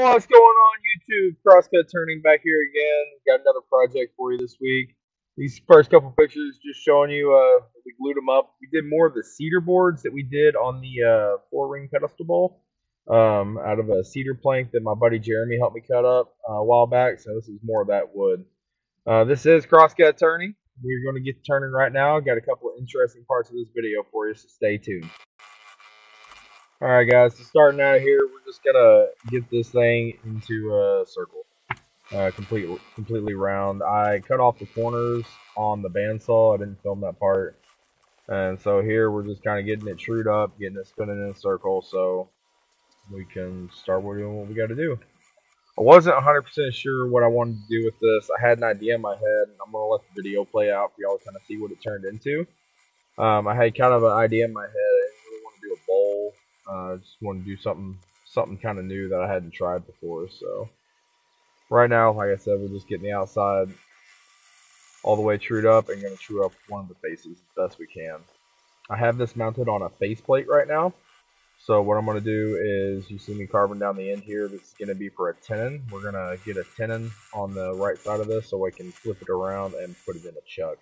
What's going on, YouTube? Crosscut Turning back here again. Got another project for you this week. These first couple pictures just showing you, we glued them up. We did more of the cedar boards that we did on the 4-ring pedestal bowl out of a cedar plank that my buddy Jeremy helped me cut up a while back. So this is more of that wood. This is Crosscut Turning. We're going to get turning right now. I've got a couple of interesting parts of this video for you, so stay tuned. Alright guys, so starting out of here, we're just going to get this thing into a circle, completely round. I cut off the corners on the bandsaw, I didn't film that part. And so here we're just kind of getting it trued up, getting it spinning in a circle so we can start doing what we got to do. I wasn't 100% sure what I wanted to do with this. I had an idea in my head, and I'm going to let the video play out for y'all to kind of see what it turned into. I had kind of an idea in my head, I didn't really want to do a bowl. I just want to do something kind of new that I hadn't tried before. So right now, like I said, we're just getting the outside all the way trued up and going to true up one of the faces as best we can. I have this mounted on a faceplate right now. So what I'm going to do is, you see me carving down the end here. This is going to be for a tenon. We're going to get a tenon on the right side of this so I can flip it around and put it in a chuck.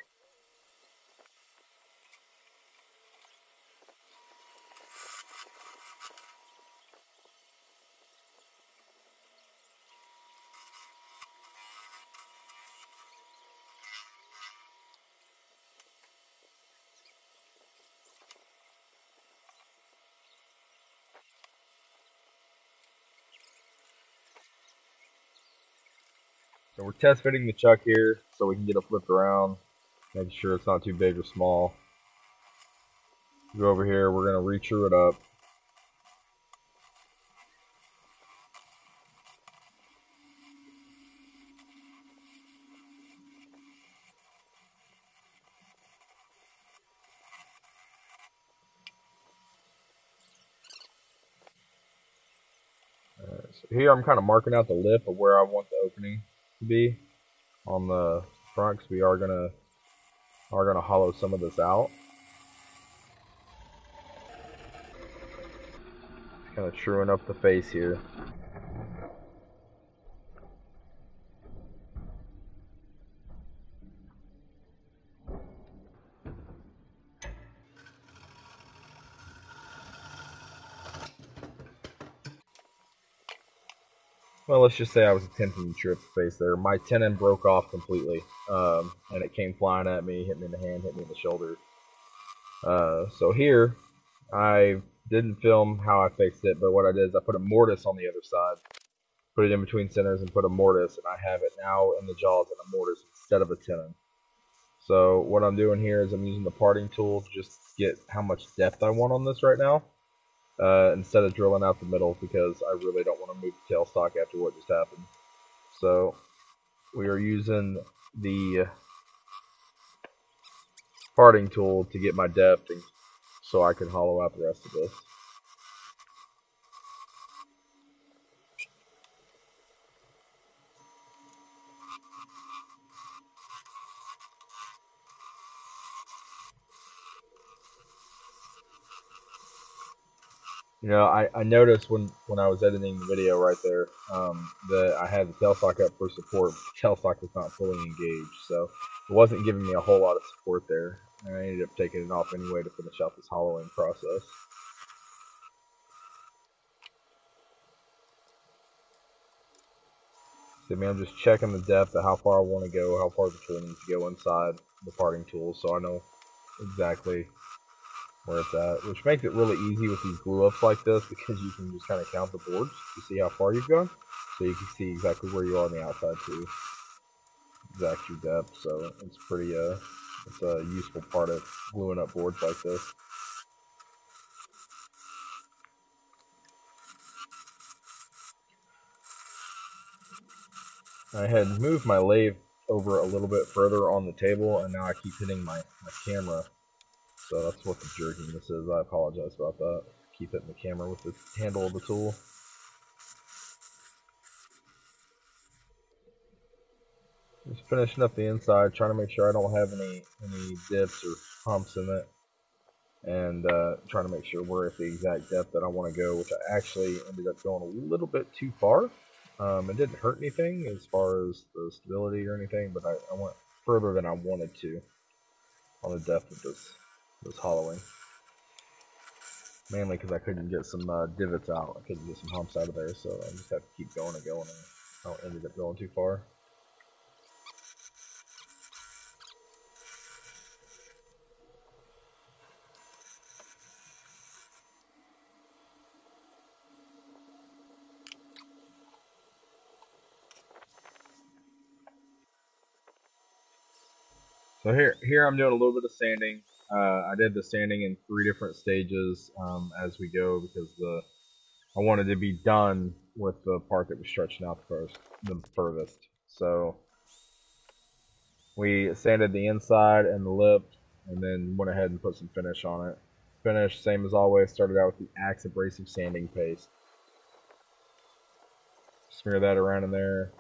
So we're test fitting the chuck here so we can get it flipped around, making sure it's not too big or small. Go over here, we're going to re-true it up. All right, so here I'm kind of marking out the lip of where I want the opening to be on the front, because we are gonna hollow some of this out. Just kind of truing up the face here. Well, let's just say I was attempting to trip the face there. My tenon broke off completely, and it came flying at me, hit me in the hand, hit me in the shoulder. So here, I didn't film how I fixed it, but what I did is I put a mortise on the other side, put it in between centers and put a mortise, and I have it now in the jaws in a mortise instead of a tenon. So what I'm doing here is I'm using the parting tool to just get how much depth I want on this right now. Instead of drilling out the middle, because I really don't want to move the tailstock after what just happened. So we are using the parting tool to get my depth and so I can hollow out the rest of this. You know, I noticed when I was editing the video right there that I had the tailstock up for support, but the tailstock was not fully engaged, so it wasn't giving me a whole lot of support there. And I ended up taking it off anyway to finish out this hollowing process. So, man, I'm just checking the depth of how far I want to go, how far the tool needs to go inside the parting tool, so I know exactly where it's at, which makes it really easy with these glue ups like this, because you can just kind of count the boards to see how far you've gone, so you can see exactly where you are on the outside too, exact your depth. So it's pretty it's a useful part of gluing up boards like this. I had moved my lathe over a little bit further on the table, and now I keep hitting my camera. So that's what the jerking this is. I apologize about that. Keep it in the camera with the handle of the tool. Just finishing up the inside, trying to make sure I don't have any dips or humps in it. and trying to make sure we're at the exact depth that I want to go, which I actually ended up going a little bit too far. It didn't hurt anything as far as the stability or anything, but I went further than I wanted to on the depth of this hollowing. Mainly because I couldn't get some divots out, I couldn't get some humps out of there, so I just had to keep going and going, and I ended up going too far. So here I'm doing a little bit of sanding. I did the sanding in 3 different stages as we go, because I wanted to be done with the part that was stretching out the furthest. So we sanded the inside and the lip, and then went ahead and put some finish on it. Finish, same as always, started out with the Axe Abrasive Sanding Paste. Smear that around in there,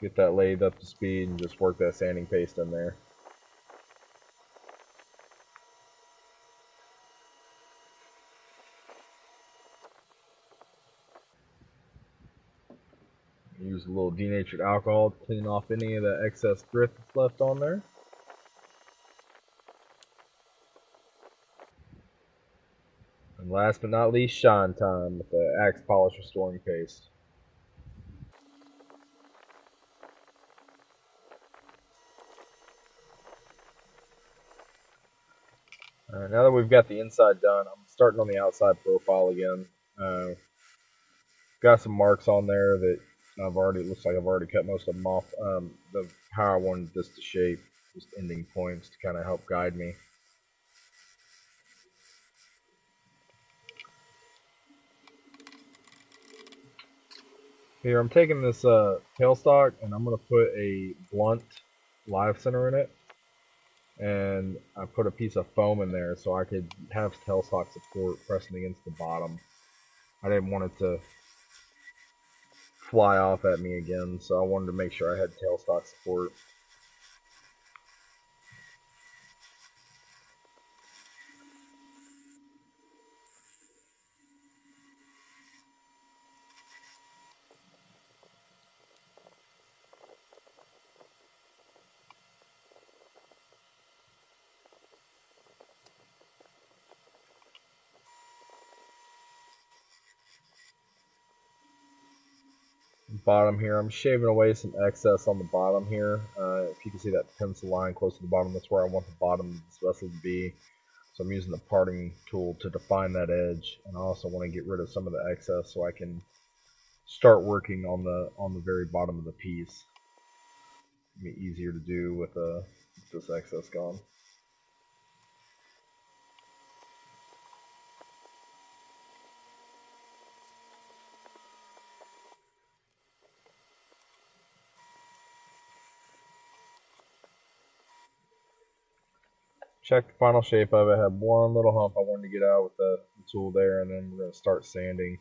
get that laid up to speed, and just work that sanding paste in there. Use a little denatured alcohol to clean off any of the excess grit that's left on there. And last but not least, shine time with the Axe Polish Restoring Paste. Alright, now that we've got the inside done, I'm starting on the outside profile again. Got some marks on there that it looks like I've already cut most of them off. How I wanted this to shape, just ending points to kind of help guide me. Here, I'm taking this tailstock, and I'm going to put a blunt live center in it, and I put a piece of foam in there so I could have tailstock support pressing against the bottom. I didn't want it to fly off at me again, so I wanted to make sure I had tailstock support. Bottom here, I'm shaving away some excess on the bottom here. If you can see that pencil line close to the bottom, that's where I want the bottom of this vessel to be. So I'm using the parting tool to define that edge, and I also want to get rid of some of the excess so I can start working on the very bottom of the piece. It'll be easier to do with this excess gone. Check the final shape of it. I had one little hump I wanted to get out with the tool there, and then we're going to start sanding.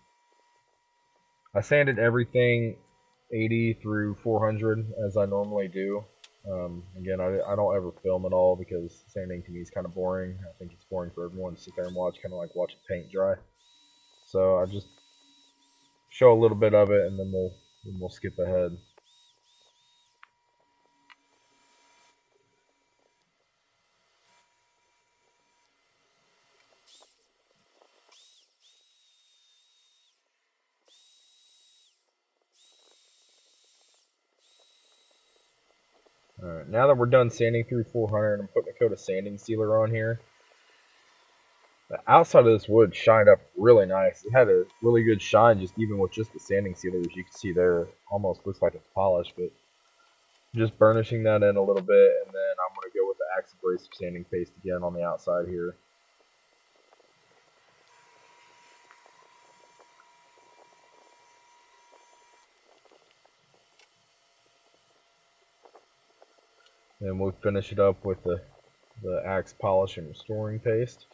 I sanded everything 80 through 400 as I normally do. Again, I don't ever film at all because sanding to me is kind of boring. I think it's boring for everyone to sit there and watch, kind of like watching paint dry. So I just show a little bit of it, and then we'll skip ahead. Alright, now that we're done sanding through 400, I'm putting a coat of sanding sealer on here. The outside of this wood shined up really nice. It had a really good shine, just even with just the sanding sealer, as you can see there. It almost looks like it's polished, but just burnishing that in a little bit, and then I'm going to go with the Axe Abrasive Sanding Paste again on the outside here. Then we'll finish it up with the Axe Polish and Restoring Paste.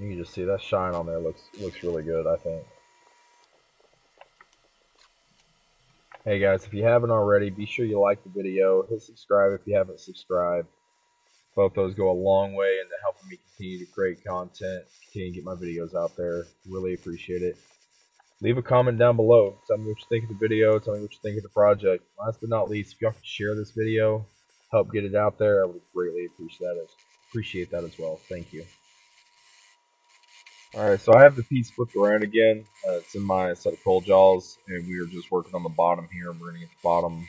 You can just see that shine on there looks really good, I think. Hey guys, if you haven't already, be sure you like the video, hit subscribe if you haven't subscribed, Thought those go a long way into helping me continue to create content, continue to get my videos out there. Really appreciate it. Leave a comment down below. Tell me what you think of the video. Tell me what you think of the project. Last but not least, if y'all could share this video, help get it out there, I would greatly appreciate that as well. Thank you. Alright, so I have the piece flipped around again. It's in my set of coal jaws, and we were just working on the bottom here. We're going to get the bottom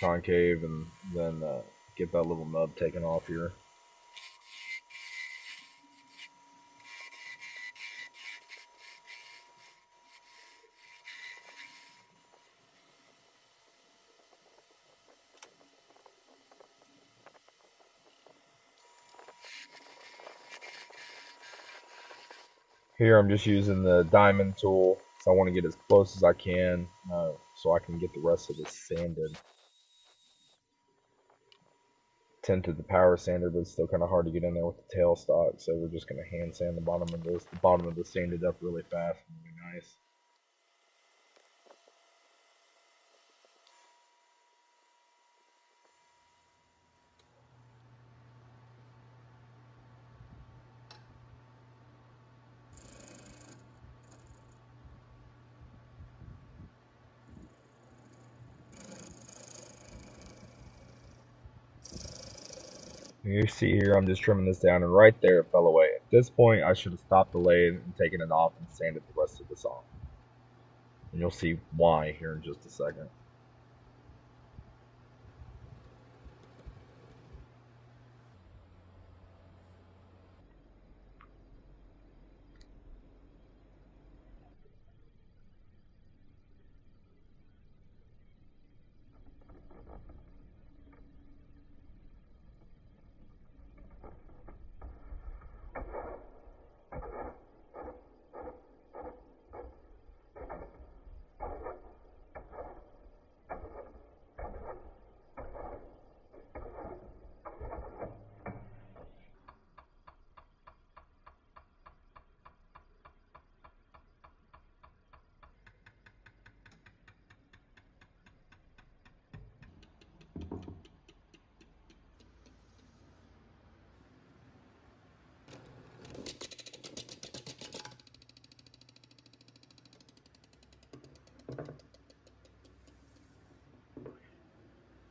concave and then get that little nub taken off here. Here I'm just using the diamond tool, so I want to get as close as I can so I can get the rest of this sanded. Tinted the power sander, but it's still kind of hard to get in there with the tail stock, so we're just going to hand sand the bottom of this. The bottom of this sanded up really fast and really nice. You see here, I'm just trimming this down, and right there it fell away. At this point, I should have stopped the lathe and taken it off and sanded the rest of this off. And you'll see why here in just a second.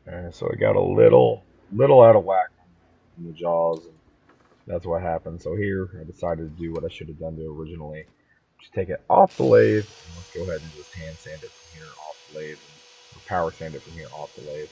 Alright, so it got a little out of whack in the jaws, and that's what happened. So here, I decided to do what I should have done to originally. Just take it off the lathe, and let's go ahead and just hand sand it from here off the lathe, or power sand it from here off the lathe.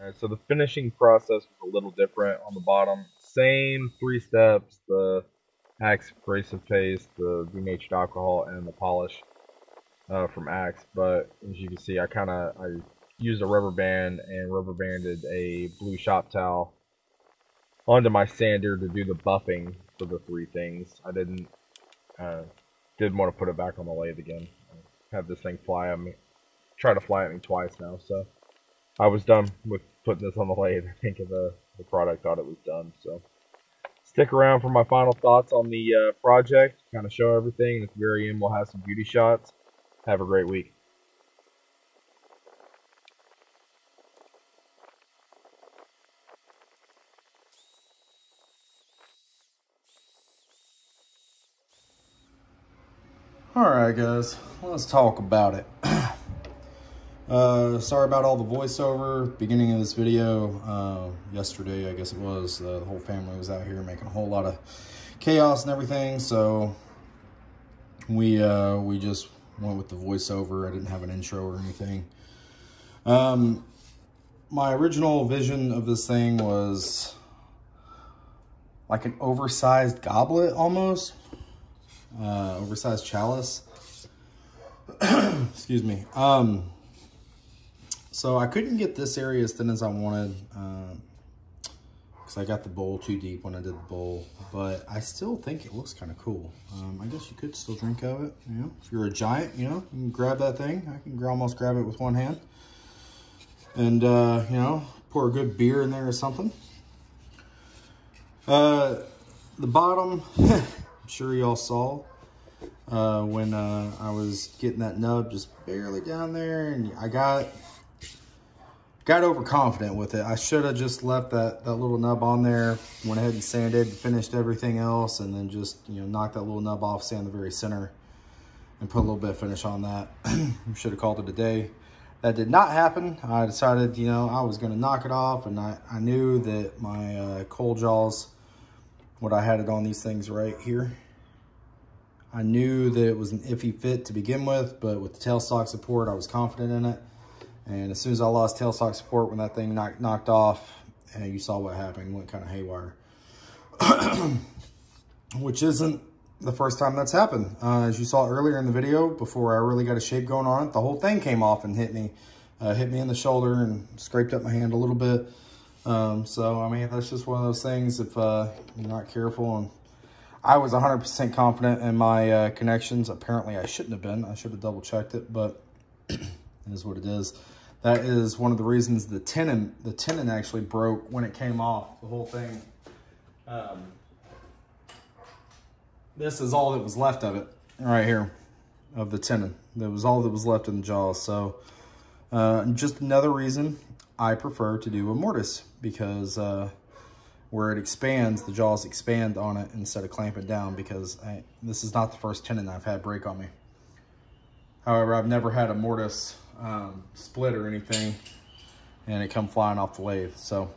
Alright, so the finishing process was a little different on the bottom. Same three steps, the Axe Abrasive Paste, the denatured alcohol, and the polish from Axe. But as you can see, I used a rubber band and rubber banded a blue shop towel onto my sander to do the buffing for the three things. I didn't want to put it back on the lathe again. I have this thing fly at me, try to fly at me twice now, so I was done with putting this on the lathe. I think the product thought it was done. So stick around for my final thoughts on the project, kind of show everything, and at the very end we'll have some beauty shots. Have a great week. Alright guys, let's talk about it. Sorry about all the voiceover beginning of this video. Yesterday, I guess it was, the whole family was out here making a whole lot of chaos and everything, so we just went with the voiceover. I didn't have an intro or anything. My original vision of this thing was like an oversized goblet almost, oversized chalice. Excuse me. So I couldn't get this area as thin as I wanted because I got the bowl too deep when I did the bowl, but I still think it looks kind of cool. I guess you could still drink out of it, you know. If you're a giant, you know, you can grab that thing. I can almost grab it with one hand and, you know, pour a good beer in there or something. The bottom, I'm sure y'all saw when I was getting that nub just barely down there, and I got overconfident with it. I should have just left that little nub on there, went ahead and sanded, finished everything else, and then just, you know, knocked that little nub off, sand the very center, and put a little bit of finish on that. Should have called it a day. That did not happen. I decided, you know, I was going to knock it off, and I knew that my coal jaws, what I had it on these things right here, I knew that it was an iffy fit to begin with, but with the tailstock support, I was confident in it. And as soon as I lost tailstock support, when that thing knocked off, and you saw what happened, went kind of haywire, which isn't the first time that's happened. As you saw earlier in the video, before I really got a shape going on it, the whole thing came off and hit me in the shoulder and scraped up my hand a little bit. So, I mean, that's just one of those things. If you're not careful, and I was 100% confident in my connections. Apparently, I shouldn't have been. I should have double checked it, but it is what it is. That is one of the reasons the tenon actually broke when it came off, the whole thing. This is all that was left of it right here, of the tenon. That was all that was left in the jaw. So just another reason I prefer to do a mortise, because where it expands, the jaws expand on it instead of clamping down, because this is not the first tenon I've had break on me. However, I've never had a mortise split or anything and it come flying off the lathe. So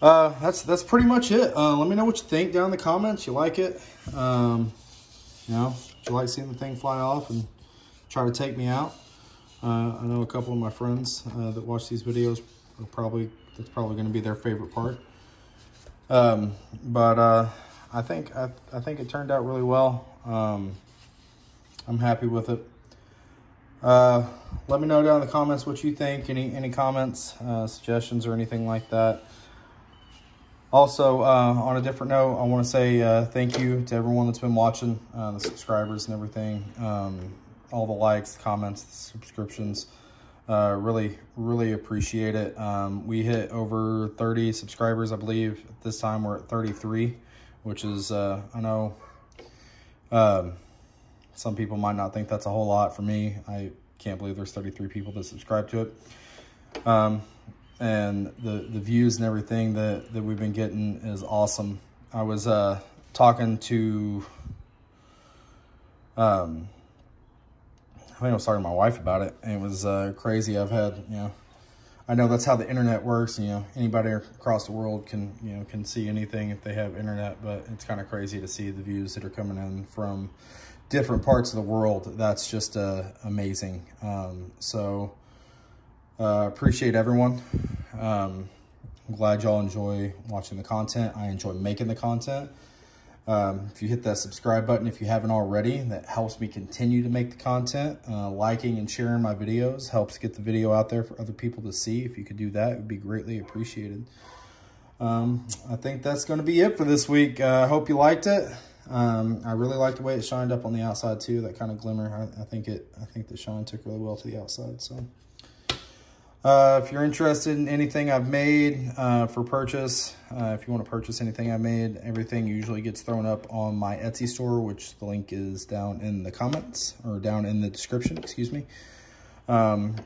that's pretty much it. Let me know what you think down in the comments. You like it? You know, you like seeing the thing fly off and try to take me out? I know a couple of my friends that watch these videos are that's probably going to be their favorite part. But I think it turned out really well. I'm happy with it. Let me know down in the comments what you think. Any comments, suggestions, or anything like that. Also, on a different note, I want to say thank you to everyone that's been watching, the subscribers and everything, all the likes, comments, the subscriptions. Really, really appreciate it. We hit over 30 subscribers, I believe. At this time, we're at 33, which is, I know some people might not think that's a whole lot. For me, I can't believe there's 33 people that subscribe to it. And the views and everything that we've been getting is awesome. I was talking to I was talking to my wife about it, and it was crazy. I've had, you know, I know that's how the internet works, and, you know, anybody across the world can, you know, can see anything if they have internet, but it's kind of crazy to see the views that are coming in from different parts of the world. That's just amazing. Appreciate everyone. I'm glad y'all enjoy watching the content. I enjoy making the content. If you hit that subscribe button, if you haven't already, that helps me continue to make the content. Liking and sharing my videos helps get the video out there for other people to see. If you could do that, it would be greatly appreciated. I think that's going to be it for this week. I hope you liked it. I really liked the way it shined up on the outside too. That kind of glimmer. I think the shine took really well to the outside. So. If you're interested in anything I've made for purchase, if you want to purchase anything I made, everything usually gets thrown up on my Etsy store, which the link is down in the comments, or down in the description, excuse me. You can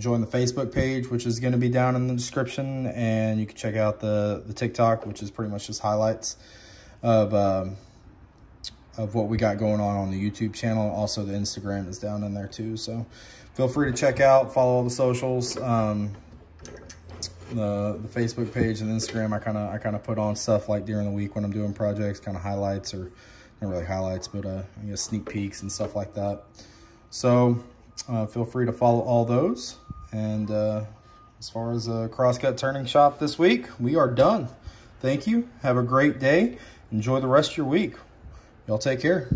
join the Facebook page, which is going to be down in the description, and you can check out the TikTok, which is pretty much just highlights of what we got going on the YouTube channel. Also, the Instagram is down in there too, so feel free to check out, follow all the socials, the Facebook page and Instagram. I kind of put on stuff like during the week when I'm doing projects, kind of highlights, or not really highlights, but I guess sneak peeks and stuff like that. So feel free to follow all those. And as far as Crosscut Turning Shop this week, we are done. Thank you. Have a great day. Enjoy the rest of your week. Y'all take care.